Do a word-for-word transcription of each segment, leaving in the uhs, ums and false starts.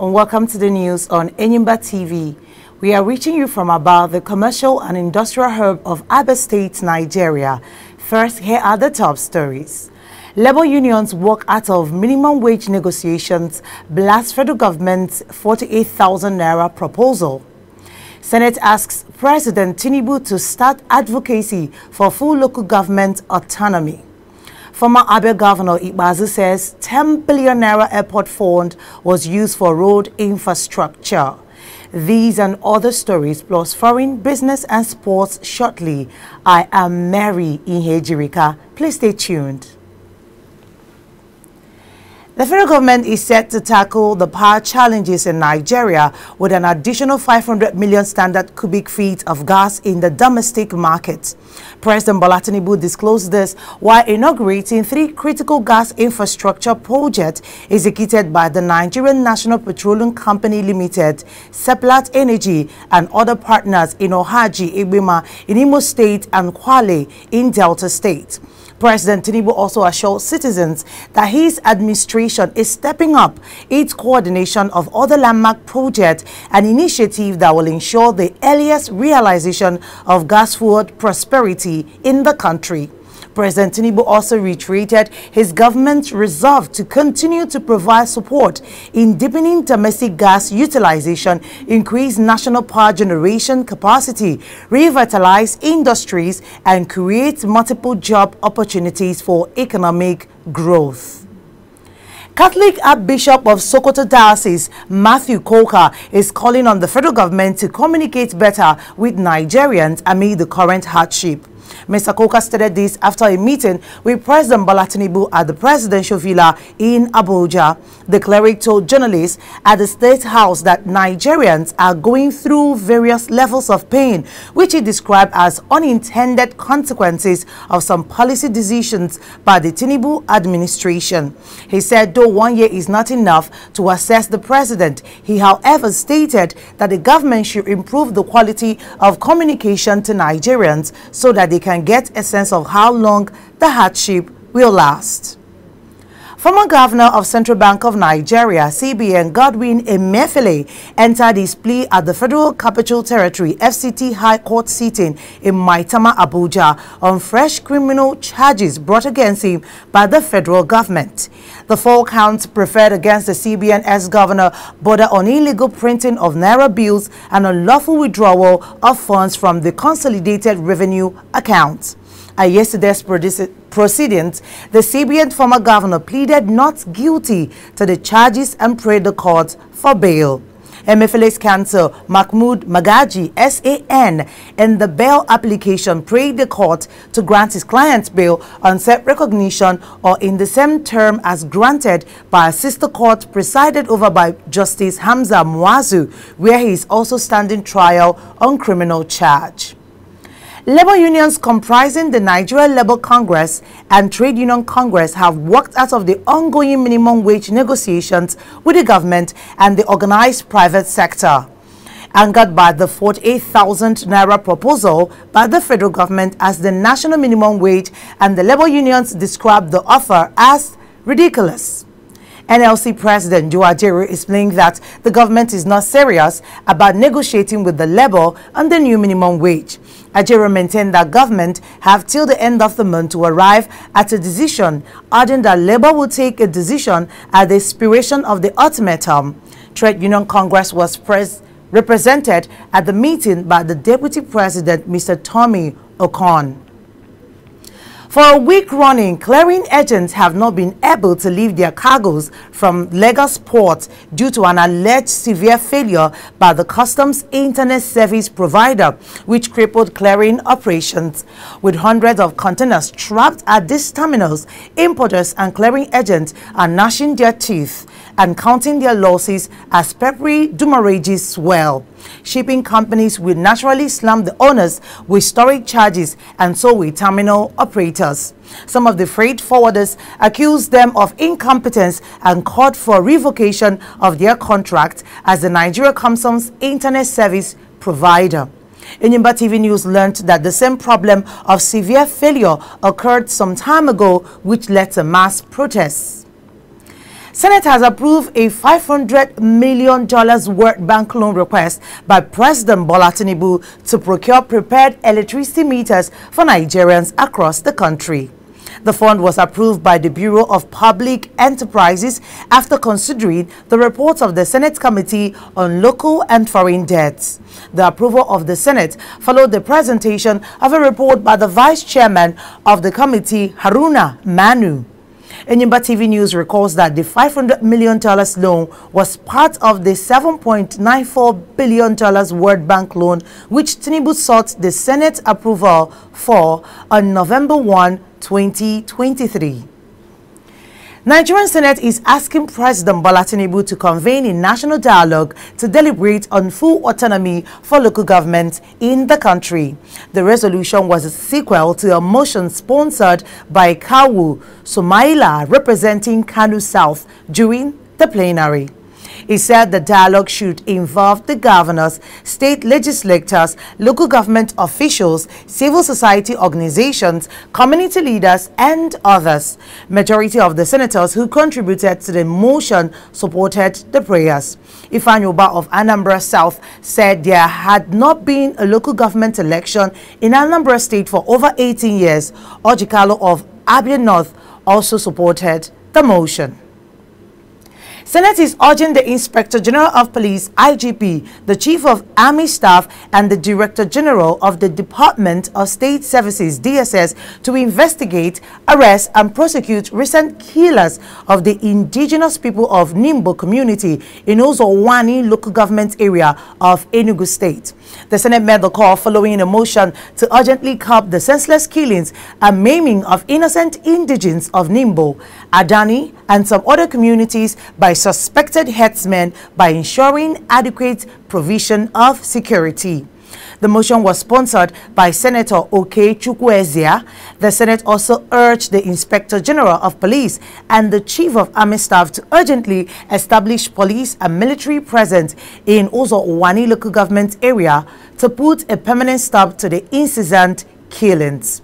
and welcome to the news on Enyimba T V. We are reaching you from Aba, the commercial and industrial hub of Abia State, Nigeria. First, here are the top stories. Labour unions walk out of minimum wage negotiations, blast federal government's forty-eight thousand naira proposal. Senate asks President Tinubu to start advocacy for full local government autonomy. Former Abia Governor Ikpeazu says ten billion naira airport fund was used for road infrastructure. These and other stories plus foreign, business and sports shortly. I am Mary Ihejirika. Please stay tuned. The federal government is set to tackle the power challenges in Nigeria with an additional five hundred million standard cubic feet of gas in the domestic market. President Bola Tinubu disclosed this while inaugurating three critical gas infrastructure projects executed by the Nigerian National Petroleum Company Limited, Seplat Energy and other partners in Ohaji, Ibima, in Imo State and Kwale in Delta State. President Tinubu also assured citizens that his administration is stepping up its coordination of other landmark projects and initiatives that will ensure the earliest realization of gas-fueled prosperity in the country. President Tinubu also reiterated his government's resolve to continue to provide support in deepening domestic gas utilization, increase national power generation capacity, revitalize industries, and create multiple job opportunities for economic growth. Catholic Archbishop of Sokoto Diocese, Matthew Kukah, is calling on the federal government to communicate better with Nigerians amid the current hardship. Mister Kukah stated this after a meeting with President Bola Tinubu at the presidential villa in Abuja. The cleric told journalists at the State House that Nigerians are going through various levels of pain, which he described as unintended consequences of some policy decisions by the Tinubu administration. He said, though one year is not enough to assess the president, he, however, stated that the government should improve the quality of communication to Nigerians so that they can get a sense of how long the hardship will last. Former Governor of Central Bank of Nigeria, C B N, Godwin Emefiele, entered his plea at the Federal Capital Territory F C T High Court sitting in Maitama, Abuja, on fresh criminal charges brought against him by the federal government. The four counts preferred against the C B N ex-governor border on illegal printing of naira bills and unlawful withdrawal of funds from the consolidated revenue account. At yesterday's proceedings, the C B N former governor pleaded not guilty to the charges and prayed the court for bail. Emefiele's counsel, Mahmoud Magaji, S A N, in the bail application prayed the court to grant his client's bail on set recognition or in the same term as granted by a sister court presided over by Justice Hamza Muazu, where he is also standing trial on criminal charge. Labour unions comprising the Nigeria Labour Congress and Trade Union Congress have walked out of the ongoing minimum wage negotiations with the government and the organised private sector. Angered by the forty-eight thousand naira proposal by the federal government as the national minimum wage, and the labour unions described the offer as ridiculous. N L C President Joe Ajaero explained that the government is not serious about negotiating with the labour on the new minimum wage. Ajaero maintained that government have till the end of the month to arrive at a decision, urging that labour will take a decision at the expiration of the ultimatum. Trade Union Congress was pres represented at the meeting by the Deputy President, Mister Tommy O'Connor. For a week running, clearing agents have not been able to lift their cargoes from Lagos port due to an alleged severe failure by the customs internet service provider, which crippled clearing operations. With hundreds of containers trapped at these terminals, importers and clearing agents are gnashing their teeth and counting their losses as peppery demurrages swell. Shipping companies will naturally slam the owners with storage charges, and so will terminal operators. Some of the freight forwarders accused them of incompetence and called for revocation of their contract as the Nigeria Comsom's internet service provider. Enyimba T V News learned that the same problem of severe failure occurred some time ago, which led to mass protests. Senate has approved a five hundred million dollars World Bank loan request by President Bola Tinubu to procure prepared electricity meters for Nigerians across the country. The fund was approved by the Bureau of Public Enterprises after considering the reports of the Senate Committee on Local and Foreign Debts. The approval of the Senate followed the presentation of a report by the Vice Chairman of the Committee, Haruna Manu. Enyimba T V News recalls that the five hundred million dollars loan was part of the seven point nine four billion dollars World Bank loan, which Tinubu sought the Senate approval for on November first, twenty twenty-three. Nigerian Senate is asking President Bola Tinubu to convene a national dialogue to deliberate on full autonomy for local government in the country. The resolution was a sequel to a motion sponsored by Kawu Somaila representing Kano South during the plenary. He said the dialogue should involve the governors, state legislators, local government officials, civil society organizations, community leaders, and others. Majority of the senators who contributed to the motion supported the prayers. Ifanyuba of Anambra South said there had not been a local government election in Anambra State for over eighteen years. Ojikalo of Abia North also supported the motion. Senate is urging the Inspector General of Police, I G P, the Chief of Army Staff, and the Director General of the Department of State Services, D S S, to investigate, arrest, and prosecute recent killers of the indigenous people of Nimbo community in Ozo-Owani local government area of Enugu State. The Senate made the call following a motion to urgently curb the senseless killings and maiming of innocent indigenes of Nimbo, Adani, and some other communities by suspected headsmen by ensuring adequate provision of security. The motion was sponsored by Senator Oke Chukwuezeah. The Senate also urged the Inspector General of Police and the Chief of Army Staff to urgently establish police and military presence in Ozo-Owani local government area to put a permanent stop to the incessant killings.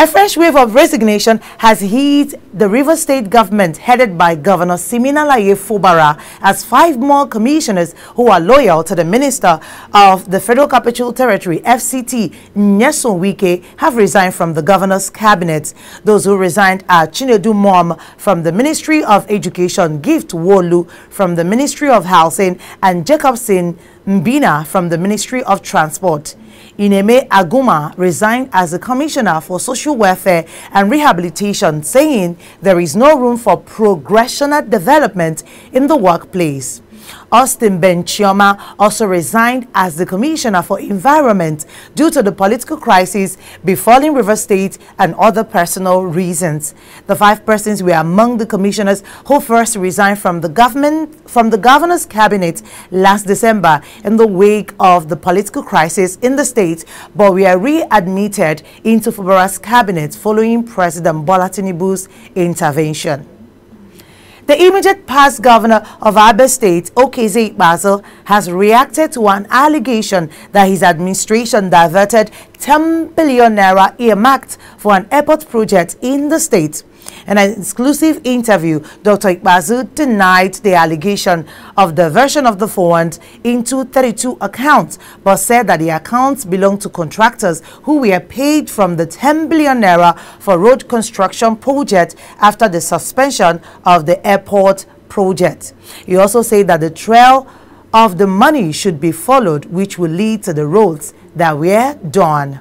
A fresh wave of resignation has hit the Rivers State government headed by Governor Siminalaye Fubara as five more commissioners who are loyal to the Minister of the Federal Capital Territory, F C T, Nyesom Wike, have resigned from the governor's cabinet. Those who resigned are Chinedu Mom from the Ministry of Education, Gift Wolu from the Ministry of Housing, and Jacobson Mbina from the Ministry of Transport. Ineme Aguma resigned as a commissioner for social welfare and rehabilitation, saying there is no room for progressional development in the workplace. Austin Benchioma also resigned as the commissioner for environment due to the political crisis befalling Rivers State and other personal reasons. The five persons were among the commissioners who first resigned from the government from the governor's cabinet last December in the wake of the political crisis in the state, but were readmitted into Fubara's cabinet following President Bola Tinubu's intervention. The immediate past governor of Abia State, Okeze Ikpeazu, has reacted to an allegation that his administration diverted ten billion naira earmarked for an airport project in the state. In an exclusive interview, Doctor Ikpeazu denied the allegation of diversion of the fund into thirty-two accounts, but said that the accounts belong to contractors who were paid from the ten billion naira for road construction project after the suspension of the airport project. He also said that the trail of the money should be followed, which will lead to the roads that were done.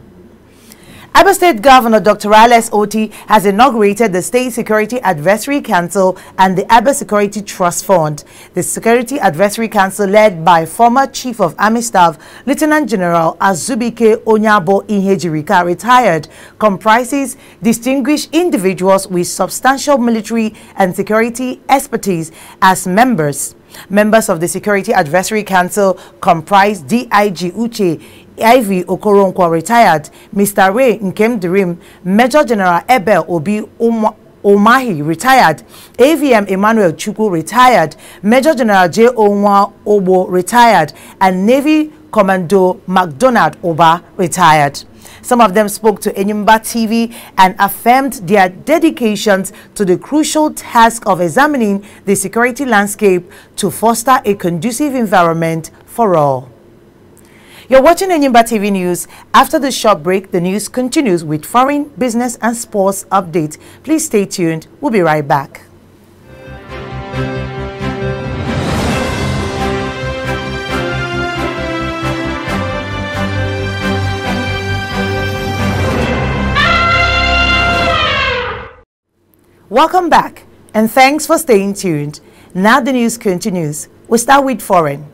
Abia State Governor Doctor Alex Oti has inaugurated the State Security Advisory Council and the Abia Security Trust Fund. The Security Advisory Council, led by former Chief of Army Staff Lieutenant General Azubike Onyabo Ihejirika, retired, comprises distinguished individuals with substantial military and security expertise as members. Members of the Security Advisory Council comprise D I G Uche Ivy Okoronkwo, retired, Mister Ray Nkemdirim, Major General Ebel Obi Omahi, retired, A V M Emmanuel Chukwu, retired, Major General J Onwa Obo, retired, and Navy Commando MacDonald Oba retired. Some of them spoke to Enyimba T V and affirmed their dedications to the crucial task of examining the security landscape to foster a conducive environment for all. You're watching Enyimba T V News. After the short break, the news continues with foreign, business and sports updates. Please stay tuned. We'll be right back. Welcome back and thanks for staying tuned. Now the news continues. We start with foreign.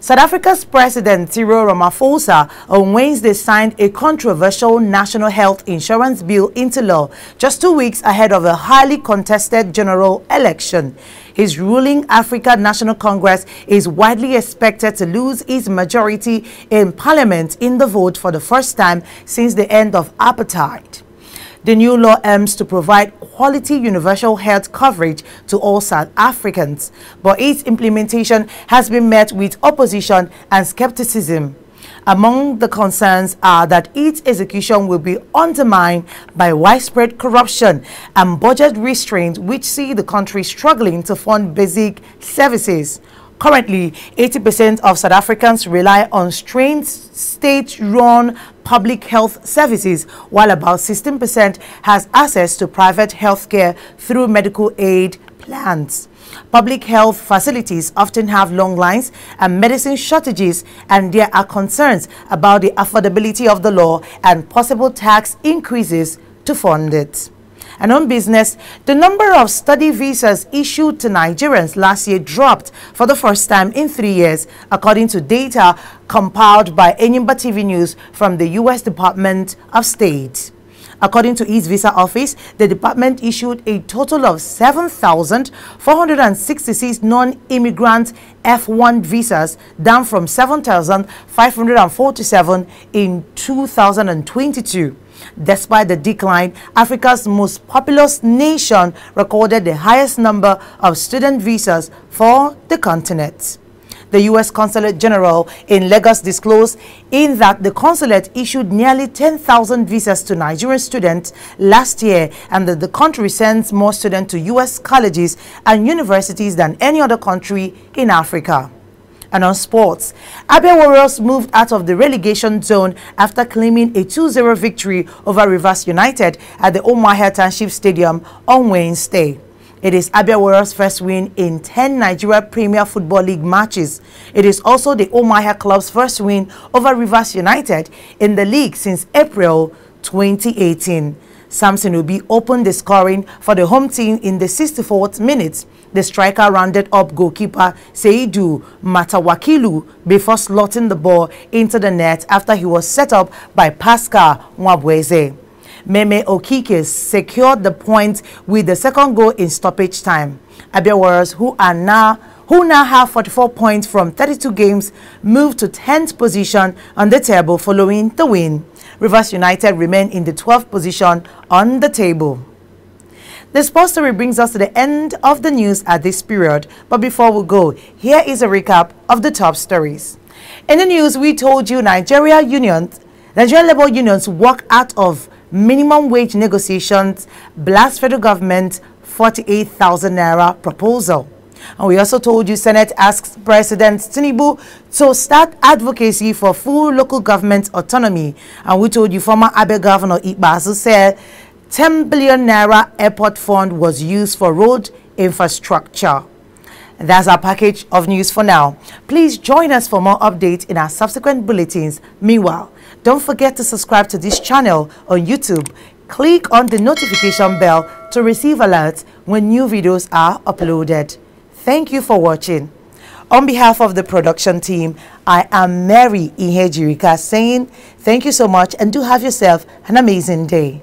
South Africa's President Cyril Ramaphosa on Wednesday signed a controversial national health insurance bill into law just two weeks ahead of a highly contested general election. His ruling Africa National Congress is widely expected to lose its majority in parliament in the vote for the first time since the end of apartheid. The new law aims to provide quality universal health coverage to all South Africans, but its implementation has been met with opposition and skepticism. Among the concerns are that its execution will be undermined by widespread corruption and budget restraints, which see the country struggling to fund basic services. Currently, eighty percent of South Africans rely on strained state-run public health services, while about sixteen percent has access to private health care through medical aid plans. Public health facilities often have long lines and medicine shortages, and there are concerns about the affordability of the law and possible tax increases to fund it. And on business, the number of study visas issued to Nigerians last year dropped for the first time in three years, according to data compiled by Enyimba T V News from the U S Department of State. According to its visa office, the department issued a total of seven thousand four hundred sixty-six non-immigrant F one visas, down from seven thousand five hundred forty-seven in two thousand twenty-two. Despite the decline, Africa's most populous nation recorded the highest number of student visas for the continent. The U S Consulate General in Lagos disclosed in that the consulate issued nearly ten thousand visas to Nigerian students last year, and that the country sends more students to U S colleges and universities than any other country in Africa. And on sports, Abia Warriors moved out of the relegation zone after claiming a two zero victory over Rivers United at the Umuahia Township Stadium on Wednesday. It is Abia Warriors' first win in ten Nigeria Premier Football League matches. It is also the Umuahia club's first win over Rivers United in the league since April twenty eighteen. Samson Obi opened the scoring for the home team in the sixty-fourth minute. The striker rounded up goalkeeper Seidu Matawakilu before slotting the ball into the net after he was set up by Pascal Nwabweze. Meme Okike secured the point with the second goal in stoppage time. Abia Warriors, who are now who now have forty-four points from thirty-two games, moved to tenth position on the table following the win. Rivers United remain in the twelfth position on the table. The sports story brings us to the end of the news at this period, but before we go, here is a recap of the top stories. In the news, we told you Nigeria unions, Nigerian Labour unions walk out of minimum wage negotiations, blast federal government forty-eight thousand naira proposal. And we also told you Senate asks President Tinubu to start advocacy for full local government autonomy. And we told you former Abia Governor Ikpeazu said ten billion naira airport fund was used for road infrastructure. And that's our package of news for now. Please join us for more updates in our subsequent bulletins. Meanwhile, don't forget to subscribe to this channel on YouTube. Click on the notification bell to receive alerts when new videos are uploaded. Thank you for watching. On behalf of the production team, I am Mary Ihejirika saying thank you so much and do have yourself an amazing day.